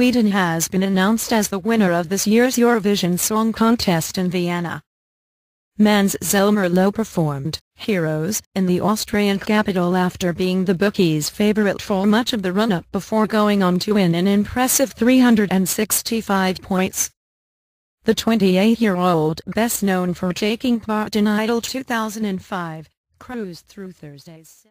Sweden has been announced as the winner of this year's Eurovision Song Contest in Vienna. Mans Zelmerlöw performed "Heroes" in the Austrian capital after being the bookies' favorite for much of the run-up before going on to win an impressive 365 points. The 28-year-old, best known for taking part in Idol 2005, cruised through Thursday's